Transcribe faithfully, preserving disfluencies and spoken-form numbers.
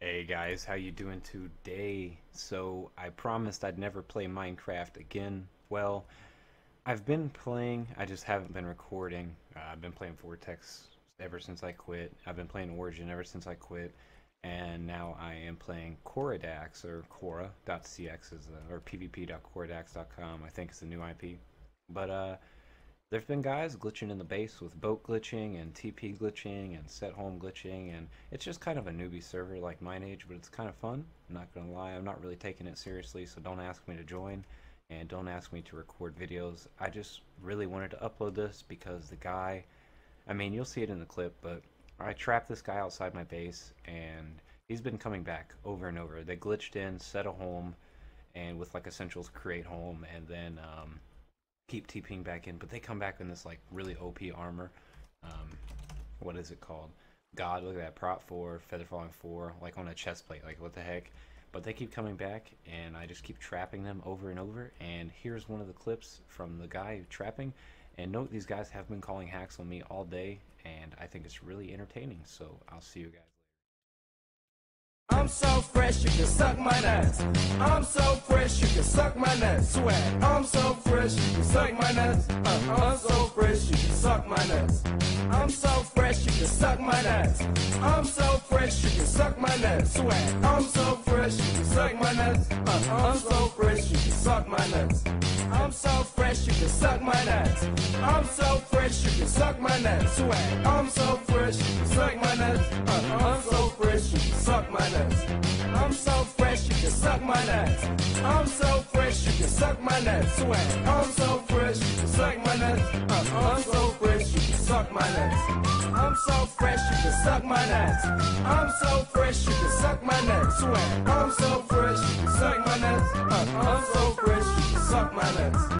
Hey guys, how you doing today? So I promised I'd never play Minecraft again. Well, I've been playing, I just haven't been recording. Uh, I've been playing Vortex ever since I quit. I've been playing Origin ever since I quit. And now I am playing Coradax, or Cora dot C X, is the, or P V P dot coradax dot com, I think is the new I P. But uh, there's been guys glitching in the base with boat glitching and T P glitching and set home glitching, and it's just kind of a newbie server like Mineage, but it's kind of fun. I'm not going to lie, I'm not really taking it seriously, so don't ask me to join. And don't ask me to record videos. I just really wanted to upload this because the guy, I mean, you'll see it in the clip, but I trapped this guy outside my base, and he's been coming back over and over. They glitched in, set a home, and with like essentials, create home, and then um, keep TPing back in. But they come back in this like really O P armor. Um, what is it called? God, look at that, prop four, feather falling four, like on a chest plate. Like what the heck? But they keep coming back, and I just keep trapping them over and over. And here's one of the clips from the guy trapping. And note, these guys have been calling hacks on me all day, and I think it's really entertaining. So I'll see you guys later. I'm so fresh, you can suck my nuts. I'm so fresh, you can suck my nuts. Sweat. I'm so fresh, you can suck my nuts. Uh, I'm so fresh, you can suck my nuts. I'm so fresh, you can suck my nuts. I'm so fresh, you can suck my nuts. Sweat. I'm so fresh, you can suck my nuts. Uh, I'm so fresh, you can suck my nuts. I'm so fresh, you can suck my nuts. I'm so fresh, you can suck my nuts. Sweat. I'm so fresh, you can suck my nuts. Uh, I'm so fresh, you can suck my nuts. I'm so fresh, you can suck my nuts. I'm so fresh, you can suck my nuts. Sweat. I'm so fresh, you can suck my nuts. Uh, I'm so fresh, you can suck my nuts. I'm so fresh, you can suck my nuts. I'm so fresh, you can suck my nuts. Sweat. I'm so fresh, you can suck my nuts. Uh, I'm so fresh, you can suck my nuts.